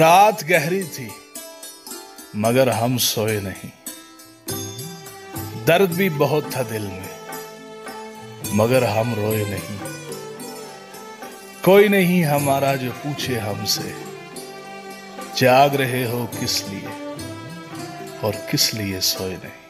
रात गहरी थी मगर हम सोए नहीं। दर्द भी बहुत था दिल में मगर हम रोए नहीं। कोई नहीं हमारा जो पूछे हमसे जाग रहे हो किस लिए और किस लिए सोए नहीं।